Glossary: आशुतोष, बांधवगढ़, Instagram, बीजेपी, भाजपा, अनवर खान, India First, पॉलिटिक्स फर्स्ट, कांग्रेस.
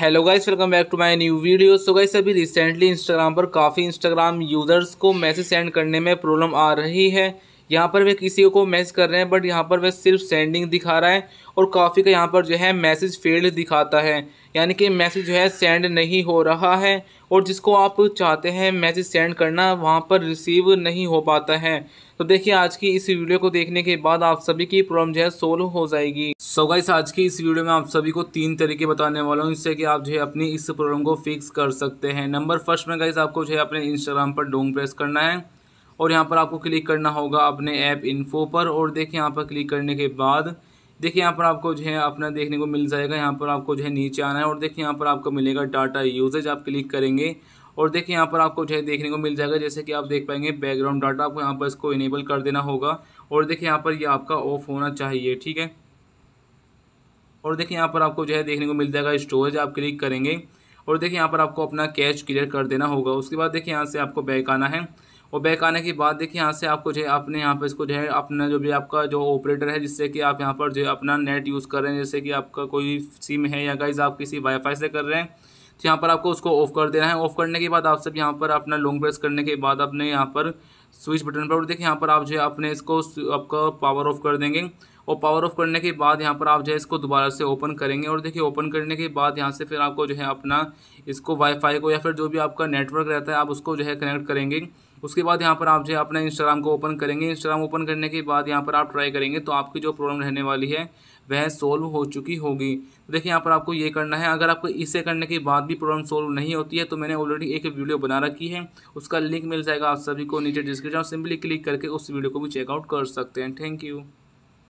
Hello guys, welcome back to my new video. So guys, अभी recently Instagram पर काफ़ी Instagram users को message send करने में प्रॉब्लम आ रही है। यहाँ पर वे किसी को मैसेज कर रहे हैं बट यहाँ पर वे सिर्फ सेंडिंग दिखा रहा है और काफ़ी का यहाँ पर जो है मैसेज फेल्ड दिखाता है, यानी कि मैसेज जो है सेंड नहीं हो रहा है और जिसको आप चाहते हैं मैसेज सेंड करना वहाँ पर रिसीव नहीं हो पाता है। तो देखिए, आज की इस वीडियो को देखने के बाद आप सभी की प्रॉब्लम जो है सोल्व हो जाएगी। सो गाइस, आज की इस वीडियो में आप सभी को तीन तरीके बताने वाला हूँ जिससे कि आप जो है अपनी इस प्रॉब्लम को फिक्स कर सकते हैं। नंबर फर्स्ट में गाइस, आपको जो है अपने इंस्टाग्राम पर डोंग प्रेस करना है और यहाँ पर आपको क्लिक करना होगा अपने ऐप इन्फो पर। और देखिए, यहाँ पर क्लिक करने के बाद देखिए यहाँ पर आपको जो है अपना देखने को मिल जाएगा। यहाँ पर आपको जो है नीचे आना है और देखिए यहाँ पर आपको मिलेगा डाटा यूजेज, आप क्लिक करेंगे और देखिए यहाँ पर आपको जो है देखने को मिल जाएगा, जैसे कि आप देख पाएंगे बैकग्राउंड डाटा, आपको यहाँ पर इसको इनेबल कर देना होगा। और देखिए यहाँ पर ये आपका ऑफ होना चाहिए, ठीक है। और देखिए यहाँ पर आपको जो है देखने को मिल जाएगा स्टोरेज, आप क्लिक करेंगे और देखिए यहाँ पर आपको अपना कैश क्लियर कर देना होगा। उसके बाद देखिए यहाँ से आपको बैक आना है और बैक आने के बाद देखिए यहाँ से आपको जो है अपने यहाँ पर इसको जो है अपना जो भी आपका जो ऑपरेटर है जिससे कि आप यहाँ पर जो है अपना नेट यूज़ कर रहे हैं, जैसे कि आपका कोई सिम है या गाइस आप किसी वाईफाई से कर रहे हैं, तो यहाँ पर आपको उसको ऑफ़ कर देना है। ऑफ़ करने के बाद आप सब यहाँ पर अपना लॉन्ग प्रेस करने के बाद अपने यहाँ पर स्विच बटन पर, और देखिए यहाँ पर आप जो है अपने इसको आपका पावर ऑफ़ कर देंगे। और पावर ऑफ़ करने के बाद यहाँ पर आप जो है इसको दोबारा से ओपन करेंगे और देखिए ओपन करने के बाद यहाँ से फिर आपको जो है अपना इसको वाईफाई को या फिर जो भी आपका नेटवर्क रहता है आप उसको जो है कनेक्ट करेंगे। उसके बाद यहाँ पर आप जो है अपना इंस्टाग्राम को ओपन करेंगे। इंस्टाग्राम ओपन करने के बाद यहाँ पर आप ट्राई करेंगे तो आपकी जो प्रॉब्लम रहने वाली है वह सोल्व हो चुकी होगी। तो देखिए यहाँ पर आपको ये करना है। अगर आपको इसे करने के बाद भी प्रॉब्लम सोल्व नहीं होती है तो मैंने ऑलरेडी एक वीडियो बना रखी है, उसका लिंक मिल जाएगा आप सभी को नीचे डिस्क्रिप्शन, सिंपली क्लिक करके उस वीडियो को भी चेकआउट कर सकते हैं। Thank you.